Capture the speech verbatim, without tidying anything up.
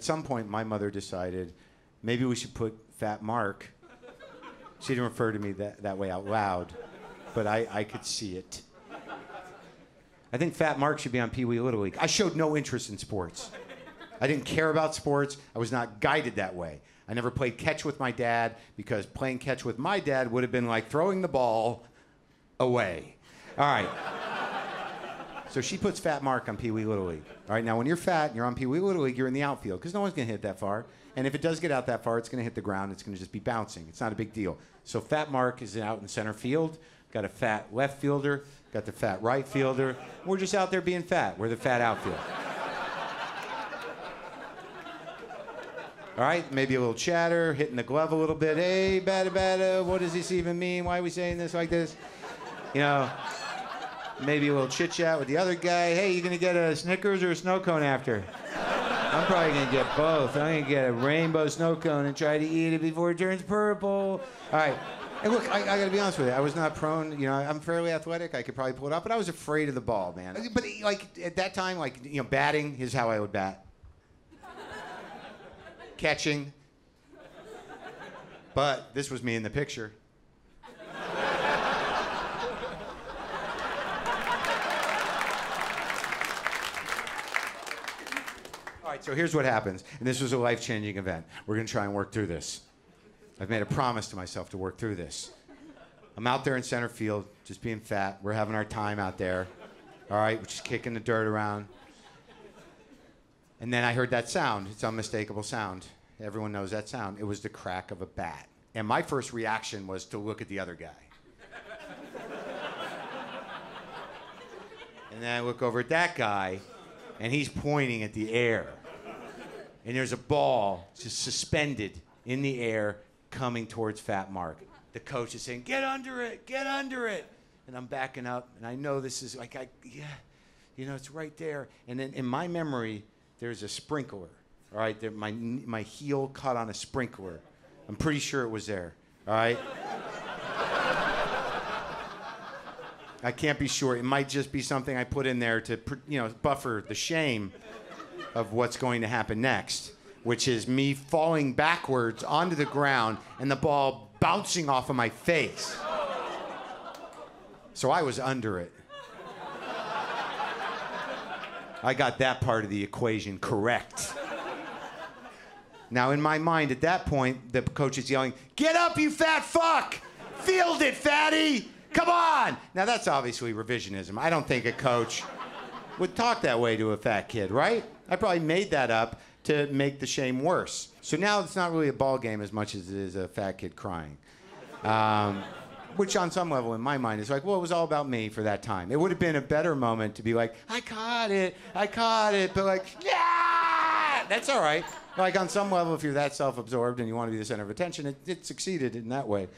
at some point, my mother decided maybe we should put Fat Mark. She didn't refer to me that, that way out loud, but I, I could see it. I think Fat Mark should be on Pee Wee Little League. I showed no interest in sports. I didn't care about sports. I was not guided that way. I never played catch with my dad because playing catch with my dad would have been like throwing the ball away. All right. So she puts Fat Mark on Pee Wee Little League. All right, now when you're fat and you're on Pee Wee Little League, you're in the outfield because no one's going to hit that far. And if it does get out that far, it's going to hit the ground. It's going to just be bouncing. It's not a big deal. So Fat Mark is out in center field. Got a fat left fielder. Got the fat right fielder. We're just out there being fat. We're the fat outfield. All right, maybe a little chatter, hitting the glove a little bit. Hey, bada bada, what does this even mean? Why are we saying this like this? You know, maybe a little chit-chat with the other guy. Hey, you gonna get a Snickers or a snow cone after? I'm probably gonna get both. I'm gonna get a rainbow snow cone and try to eat it before it turns purple. All right. And look, I, I gotta be honest with you. I was not prone, you know, I'm fairly athletic. I could probably pull it off, but I was afraid of the ball, man. But like at that time, like, you know, batting is how I would bat. Catching. But this was me in the picture. All right, so here's what happens. And this was a life-changing event. We're gonna try and work through this. I've made a promise to myself to work through this. I'm out there in center field, just being fat. We're having our time out there. All right, we're just kicking the dirt around. And then I heard that sound. It's unmistakable sound. Everyone knows that sound. It was the crack of a bat. And my first reaction was to look at the other guy. And then I look over at that guy, and he's pointing at the air. And there's a ball just suspended in the air coming towards Fat Mark. The coach is saying, get under it, get under it. And I'm backing up, and I know this is like, I, yeah, you know, it's right there. And then in my memory, there's a sprinkler, all right? There, my, my heel caught on a sprinkler. I'm pretty sure it was there, all right? I can't be sure. It might just be something I put in there to, you know, buffer the shame of what's going to happen next, which is me falling backwards onto the ground and the ball bouncing off of my face. So I was under it. I got that part of the equation correct. Now, in my mind, at that point, the coach is yelling, get up, you fat fuck! Field it, fatty! Come on! Now, that's obviously revisionism. I don't think a coach would talk that way to a fat kid, right? I probably made that up to make the shame worse. So now it's not really a ball game as much as it is a fat kid crying. Um, which on some level in my mind is like, well, it was all about me for that time. It would have been a better moment to be like, I caught it, I caught it, but like, yeah, that's all right. Like on some level, if you're that self-absorbed and you want to be the center of attention, it, it succeeded in that way.